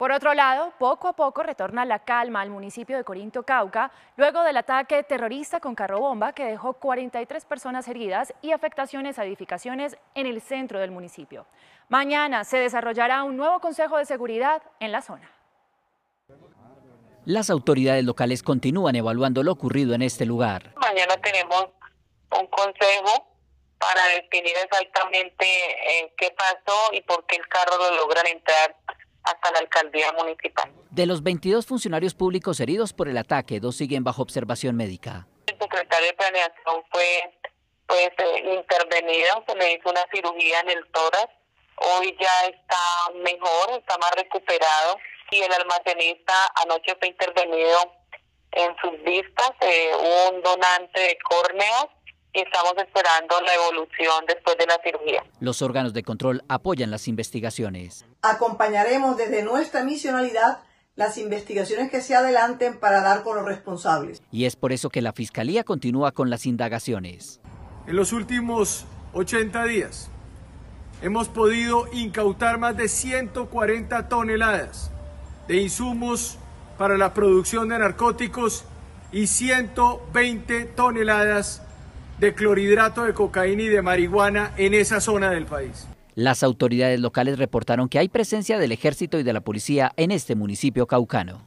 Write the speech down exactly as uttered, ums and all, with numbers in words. Por otro lado, poco a poco retorna la calma al municipio de Corinto, Cauca, luego del ataque terrorista con carro-bomba que dejó cuarenta y tres personas heridas y afectaciones a edificaciones en el centro del municipio. Mañana se desarrollará un nuevo consejo de seguridad en la zona. Las autoridades locales continúan evaluando lo ocurrido en este lugar. Mañana tenemos un consejo para definir exactamente eh, qué pasó y por qué el carro lo logran entrar hasta la alcaldía municipal. De los veintidós funcionarios públicos heridos por el ataque, dos siguen bajo observación médica. El secretario de Planeación fue pues, eh, intervenido, se le hizo una cirugía en el tórax, hoy ya está mejor, está más recuperado, y el almacenista anoche fue intervenido en sus vistas, eh, un donante de córneas, y estamos esperando la evolución después de la cirugía. Los órganos de control apoyan las investigaciones. Acompañaremos desde nuestra misionalidad las investigaciones que se adelanten para dar con los responsables. Y es por eso que la Fiscalía continúa con las indagaciones. En los últimos ochenta días hemos podido incautar más de ciento cuarenta toneladas de insumos para la producción de narcóticos y ciento veinte toneladas de clorhidrato de cocaína y de marihuana en esa zona del país. Las autoridades locales reportaron que hay presencia del ejército y de la policía en este municipio caucano.